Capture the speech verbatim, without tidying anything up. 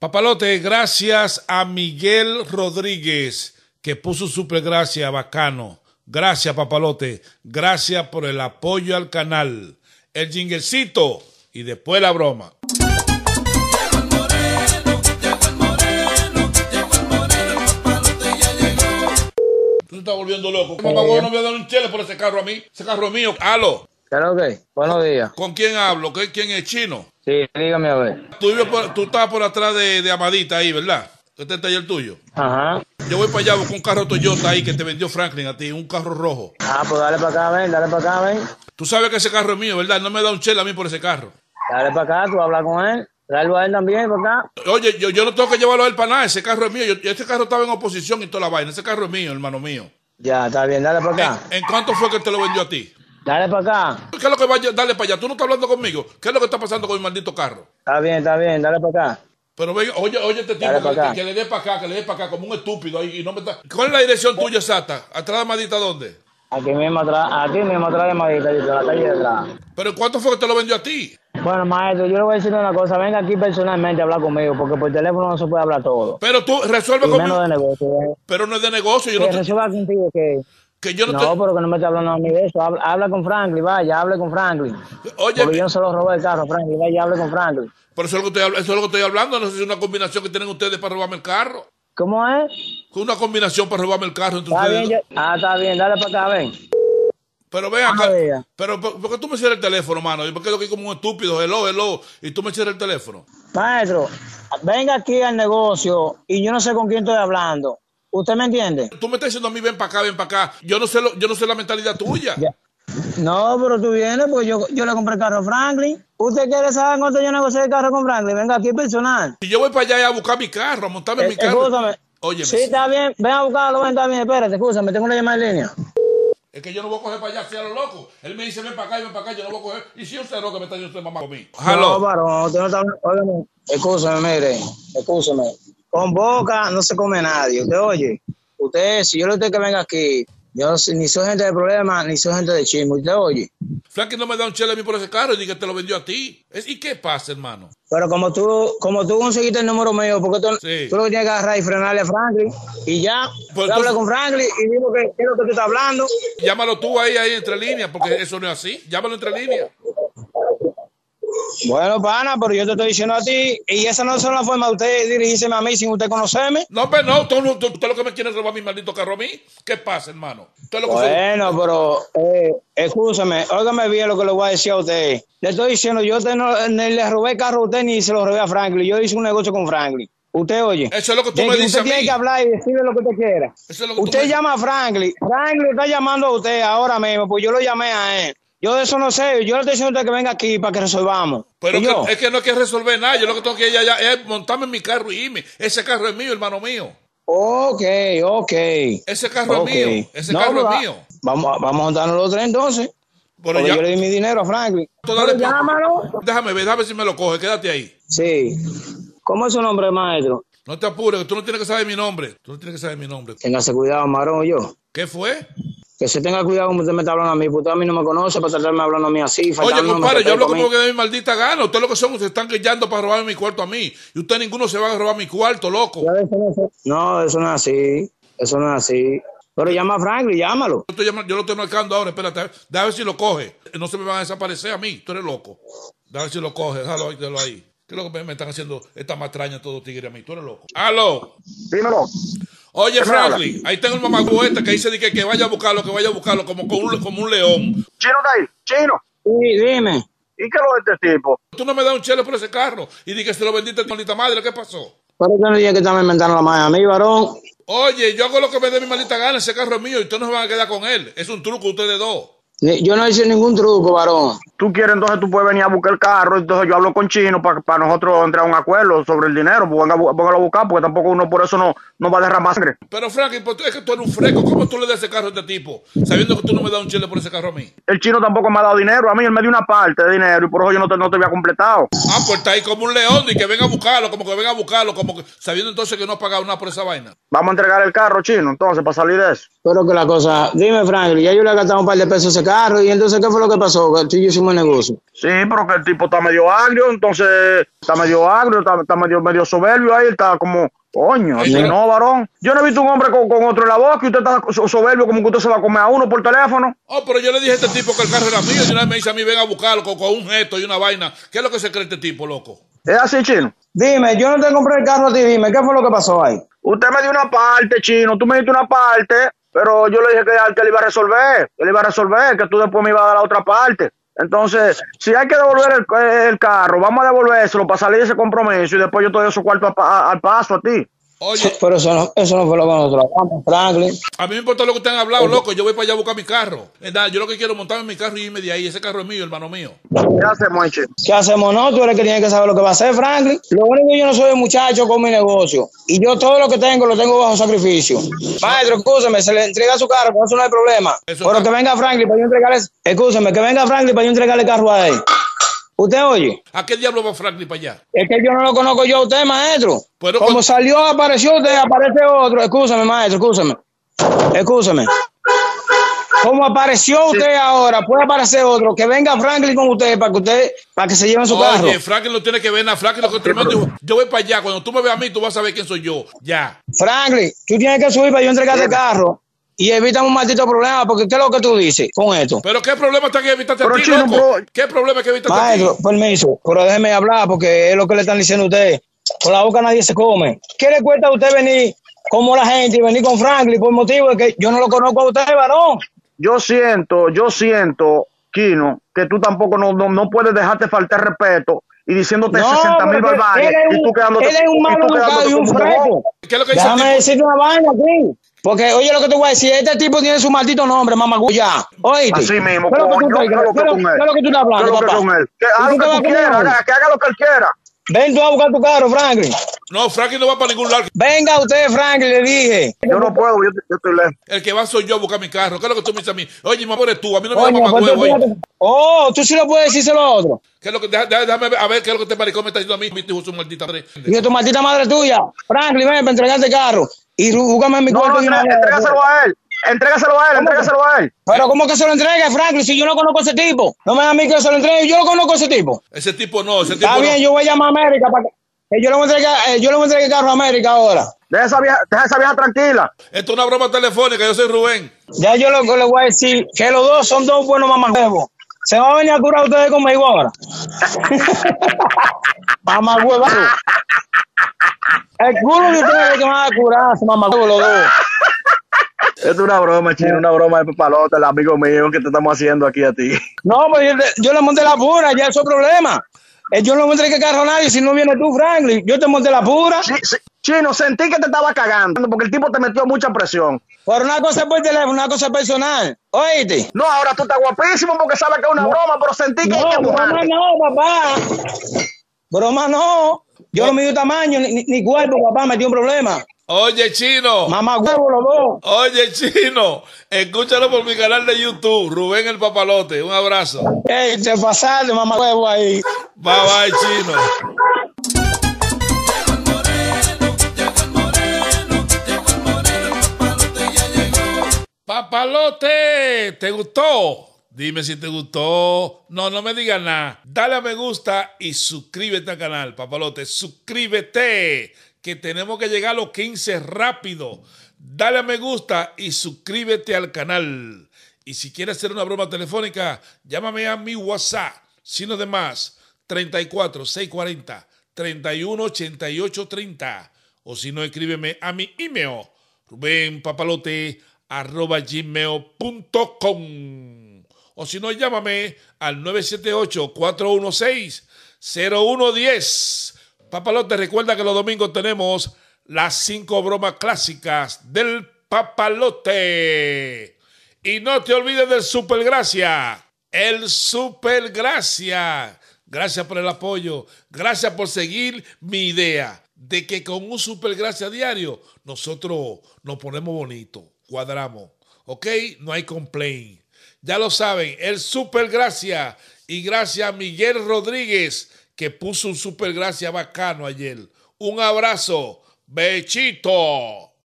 Papalote, gracias a Miguel Rodríguez, que puso super gracias, bacano. Gracias, Papalote. Gracias por el apoyo al canal. El jinguecito y después la broma. Tú te estás volviendo loco. Papá, vos no me voy a dar un chile por ese carro a mí. Ese carro es mío. Aló. Claro que. Buenos días. ¿Con quién hablo? ¿Quién es chino? Sí, dígame a ver. Tú, por, tú estabas por atrás de, de Amadita ahí, ¿verdad? Este es el taller tuyo. Ajá. Yo voy para allá con un carro Toyota ahí que te vendió Franklin a ti, un carro rojo. Ah, pues dale para acá, ven, dale para acá, ven. Tú sabes que ese carro es mío, ¿verdad? No me da un chela a mí por ese carro. Dale para acá, tú hablas con él. Tráelo a él también, ¿verdad? Oye, yo, yo no tengo que llevarlo a él para nada, ese carro es mío. Yo, ese carro estaba en oposición y toda la vaina. Ese carro es mío, hermano mío. Ya, está bien, dale para acá. ¿En, ¿en cuánto fue que te lo vendió a ti? Dale para acá. ¿Qué es lo que va a darle para allá? Tú no estás hablando conmigo. ¿Qué es lo que está pasando con mi maldito carro? Está bien, está bien, dale para acá. Pero venga, oye, oye este tipo, que, que le dé para acá, que le dé para acá, como un estúpido ahí. Y no me está... ¿Cuál es la dirección tuya exacta? ¿Atrás de Madita dónde? Aquí mismo atrás, aquí mismo atrás de Madita, de la calle de atrás. ¿Pero cuánto fue que te lo vendió a ti? Bueno, maestro, yo le voy a decir una cosa, venga aquí personalmente a hablar conmigo, porque por teléfono no se puede hablar todo. Pero tú resuelve conmigo. Menos de negocio. ¿Eh? Pero no es de negocio. Yo que no te... resuelva contigo que... Que yo no, no te... pero que no me esté hablando a mí de eso. Habla, habla con Franklin, vaya, hable con Franklin. Oye, porque yo no se lo robé el carro, Franklin, vaya, hable con Franklin. Pero eso es lo que estoy, eso es lo que estoy hablando, no sé si es una combinación que tienen ustedes para robarme el carro. ¿Cómo es? Una combinación para robarme el carro entre ustedes. Bien, yo... Ah, está bien, dale para acá, ven. Pero ven acá, ah, pero ¿por qué tú me cierras el teléfono, mano? Yo me quedo aquí como un estúpido, hello, hello, y tú me cierras el teléfono. Maestro, venga aquí al negocio y yo no sé con quién estoy hablando. ¿Usted me entiende? Tú me estás diciendo a mí, ven para acá, ven para acá. Yo no sé lo, yo no sé la mentalidad tuya. Ya. No, pero tú vienes, pues yo, yo le compré el carro a Franklin. ¿Usted quiere saber cuánto yo negocié el carro con Franklin? Venga aquí personal. Si yo voy para allá a buscar mi carro, a montarme eh, mi carro. Escúchame. Óyeme. Sí, está bien. Ven a buscarlo, ven, está bien. Espérate, escúchame, tengo una llamada en línea. Es que yo no voy a coger para allá, sea lo loco. Él me dice, ven para acá y ven para acá, yo no voy a coger. Y si yo sé lo que me está diciendo usted, mamá, conmigo. No, varón, usted no está hablando. Escúchame, mire, escúchame. Con boca no se come nadie, usted oye. Usted, si yo le digo que venga aquí, yo ni soy gente de problemas, ni soy gente de chisme, usted oye. Franklin no me da un chile a mí por ese carro y dice que te lo vendió a ti. ¿Y qué pasa, hermano? Pero como tú, como tú conseguiste el número mío, porque tú, sí. tú lo tienes que agarrar y frenarle a Franklin y ya, pues habla con Franklin y digo que es lo que tú estás hablando. Llámalo tú ahí, ahí entre líneas, porque eso no es así. Llámalo entre líneas. Bueno, pana, pero yo te estoy diciendo a ti, y esa no es la forma de usted dirigirse a mí sin usted conocerme. No, pero no, tú, tú, tú lo que me quieres robar mi maldito carro a mí. ¿Qué pasa, hermano? Lo que bueno, soy... pero, eh, escúchame, óigame bien lo que le voy a decir a usted. Le estoy diciendo, yo te no, ni le robé el carro a usted ni se lo robé a Franklin. Yo hice un negocio con Franklin. Usted oye. Eso es lo que tú me dices a mí. Usted tiene que hablar y decirle lo que usted quiera. Eso es lo que usted me... llama a Franklin. Franklin está llamando a usted ahora mismo, pues yo lo llamé a él. Yo de eso no sé, yo le estoy diciendo a usted que venga aquí para que resolvamos. Pero que, es que no hay que resolver nada, yo lo que tengo que ir allá es montarme en mi carro y irme. Ese carro es mío, hermano mío. Ok, ok. Ese carro okay. es mío, ese no, carro va, es mío. Vamos a, vamos a montarnos los tres entonces. Bueno, ya. Yo le di mi dinero a Franklin. Entonces, llámalo. Déjame ver, déjame ver si me lo coge, quédate ahí. Sí. ¿Cómo es su nombre, maestro? No te apures, tú no tienes que saber mi nombre. Tú no tienes que saber mi nombre. Téngase cuidado, marón, yo. ¿Qué fue? Que se tenga cuidado como usted me está hablando a mí, porque usted a mí no me conoce para tratarme hablando a mí así. Oye, compadre, yo hablo como que de mi maldita gana. Ustedes lo que son, se están guillando para robar mi cuarto a mí. Y usted ninguno se va a robar mi cuarto, loco. No, eso no es así. Eso no es así. Pero llama a Franklin, llámalo. Yo, te llamo, yo lo estoy marcando ahora, espérate. Déjame ver si lo coge. No se me van a desaparecer a mí. Tú eres loco. Déjame ver si lo coge. Déjalo ahí, déjalo ahí. ¿Qué es lo que me están haciendo esta matraña todo tigre a mí? Tú eres loco. ¡Aló! Dímelo. Oye, Franklin, ahí tengo el mamagüe este que dice que, que vaya a buscarlo, que vaya a buscarlo, como, como, un, como un león. Chino, ahí, chino. Sí, dime. ¿Y qué es lo de este tipo? Tú no me das un chelo por ese carro y di que se lo vendiste a tu maldita madre, ¿qué pasó? Pero yo no dije que estaba inventando la madre a mí, varón. Oye, yo hago lo que me dé mi maldita gana, ese carro es mío y ustedes no se van a quedar con él. Es un truco, ustedes dos. Yo no hice ningún truco, varón. Tú quieres, entonces tú puedes venir a buscar el carro. Entonces yo hablo con Chino para pa nosotros entrar a un acuerdo sobre el dinero. Pues venga, póngalo a buscar, porque tampoco uno por eso no, no va a derramar sangre. Pero, Franklin, pues, es que tú eres un fresco. ¿Cómo tú le das ese carro a este tipo? Sabiendo que tú no me das un chile por ese carro a mí. El Chino tampoco me ha dado dinero. A mí él me dio una parte de dinero y por eso yo no te, no te había completado. Ah, pues está ahí como un león y que venga a buscarlo, como que venga a buscarlo, como que sabiendo entonces que no ha pagado nada por esa vaina. Vamos a entregar el carro, Chino, entonces, para salir de eso. Pero que la cosa... Dime, Franklin, ya yo le he gastado un par de pesos a ese carro, y entonces, ¿qué fue lo que pasó? Que tú y yo hicimos el negocio. Sí, pero que el tipo está medio agrio, entonces, está medio agrio, está, está medio, medio soberbio ahí, está como, coño, si no, varón. Yo no he visto un hombre con, con otro en la boca y usted está soberbio como que usted se va a comer a uno por teléfono. Oh, pero yo le dije a este tipo que el carro era mío, y una vez me dice a mí, ven a buscarlo con, con un gesto y una vaina. ¿Qué es lo que se cree este tipo, loco? ¿Es así, Chino? Dime, yo no te compré el carro a ti, dime, ¿qué fue lo que pasó ahí? Usted me dio una parte, Chino, tú me diste una parte, pero yo le dije que, que le iba a resolver, que le iba a resolver, que tú después me ibas a dar la otra parte. Entonces, si hay que devolver el, el carro, vamos a devolvérselo para salir de ese compromiso y después yo te doy esos cuartos al paso a ti. Oye, pero eso no, eso no fue lo que nosotros hablamos, Franklin. A mí me importa lo que ustedes han hablado, loco. Yo voy para allá a buscar mi carro. Yo lo que quiero es montarme en mi carro y irme de ahí. Ese carro es mío, hermano mío. ¿Qué hacemos, Eche? ¿Qué hacemos? No, tú eres el que tiene que saber lo que va a hacer, Franklin. Lo único que yo no soy muchacho con mi negocio. Y yo todo lo que tengo, lo tengo bajo sacrificio. Maestro, escúcheme, se le entrega su carro, por eso no hay problema. Eso pero que venga Franklin para yo entregarle... Escúcheme, que venga Franklin para yo entregarle el carro a él. ¿Usted oye? ¿A qué diablo va Franklin para allá? Es que yo no lo conozco yo a usted, maestro. Pero como con... salió, apareció usted, aparece otro. Escúchame, maestro, escúchame. Escúchame. Como apareció sí. usted ahora, puede aparecer otro. Que venga Franklin con usted para que usted, para que se lleven su Oye, carro. Oye, Franklin lo tiene que ver a Franklin. Lo que tremendo. Yo voy para allá. Cuando tú me veas a mí, tú vas a saber quién soy yo. Ya. Franklin, tú tienes que subir para yo entregarte sí. el carro. Y evitan un maldito problema, porque ¿qué es lo que tú dices con esto? ¿Pero qué problema está que evitaste a ti, Chino, loco? Bro. ¿Qué problema que evitaste Maestro, a ti? Permiso, pero déjeme hablar, porque es lo que le están diciendo a usted. Con la boca nadie se come. ¿Qué le cuesta a usted venir como la gente y venir con Franklin por motivo de que yo no lo conozco a usted, varón? Yo siento, yo siento, Kino, que tú tampoco no, no, no puedes dejarte faltar respeto y diciéndote no, sesenta mil barbares y tú quedándote... Él es un mal educado y un fresco. Déjame decirte una vaina aquí. Porque, oye, lo que te voy a decir, este tipo tiene su maldito nombre, mamaguya. Oíste. Así mismo, pero coño, que tú, que, pero, que pero, lo que tú estás hablando, papá. Que, él. que haga lo que, tú quiera, haga, que haga lo que él quiera. Ven tú a buscar tu carro, Franklin. No, Franklin no va para ningún lado. Venga usted, Franklin, le dije. Yo no puedo, yo, yo estoy lejos. El que va soy yo a buscar mi carro. ¿Qué es lo que tú me dices a mí? Oye, mamá, eres tú. A mí no me oye, da mamá huevo. Oh, tú sí lo puedes decírselo a otro. ¿Qué es lo que, déjame, déjame a ver qué es lo que este maricón me está diciendo a mí. Viste, su maldita madre. Y tu maldita madre tuya. Franklin, ven para entregarte el carro. Y búscame en mi no, cuerpo. No, no, entrégaselo a él. Entrégaselo a él, entrégaselo a él. Pero ¿cómo que se lo entregue, Franklin? Si yo no conozco a ese tipo. No me da a mí que se lo entregue. Yo lo conozco a ese tipo. Ese tipo no, ese tipo Está no. bien, yo voy a llamar a América para que yo le voy a entregar, eh, yo le voy a entregar el carro a América ahora. Deja esa vieja, deja esa vieja tranquila. Esto es una broma telefónica, yo soy Rubén. Ya yo lo, le voy a decir que los dos son dos buenos mamahuevos. Se van a venir a curar ustedes conmigo ahora. Mamahuevo. El culo de ustedes que van a curarse, mamahuevo, los dos. Es una broma, Chino, una broma de Papalote, el amigo mío, que te estamos haciendo aquí a ti. No, pero yo, yo le monté la pura, ya eso es problema. Yo no voy a tener que carro a nadie si no vienes tú, Franklin. Yo te monté la pura. Sí, sí. Chino, sentí que te estaba cagando porque el tipo te metió mucha presión. Pero una cosa es por teléfono, una cosa es personal. Oíste. No, ahora tú estás guapísimo porque sabes que es una no. broma, pero sentí que... No, que broma no, papá. Broma no. Yo no mido tamaño, ni, ni cuerpo, papá, me dio un problema. Oye, Chino. Mamá huevo, los dos. Oye, Chino. Escúchalo por mi canal de YouTube, Rubén el Papalote. Un abrazo. Ey, te pasaste, mamá huevo ahí. Bye, bye, Chino. Papalote, ¿te gustó? Dime si te gustó. No, no me digas nada. Dale a me gusta y suscríbete al canal, Papalote. Suscríbete. Que tenemos que llegar a los quince rápido. Dale a me gusta y suscríbete al canal. Y si quieres hacer una broma telefónica, llámame a mi WhatsApp. Sin los demás, treinta y cuatro, seiscientos cuarenta, treinta y uno, ochenta y ocho, treinta. O si no, escríbeme a mi email, rubén papalote arroba gmail punto com. O si no, llámame al nueve siete ocho, cuatro uno seis, cero uno uno cero. Papalote, recuerda que los domingos tenemos las cinco bromas clásicas del Papalote. Y no te olvides del Supergracia. El Supergracia. Gracias por el apoyo. Gracias por seguir mi idea de que con un Supergracia diario nosotros nos ponemos bonitos, cuadramos. ¿Ok? No hay complaint. Ya lo saben, el Supergracia. Y gracias a Miguel Rodríguez, que puso un supergracia bacano ayer. Un abrazo. Bechito.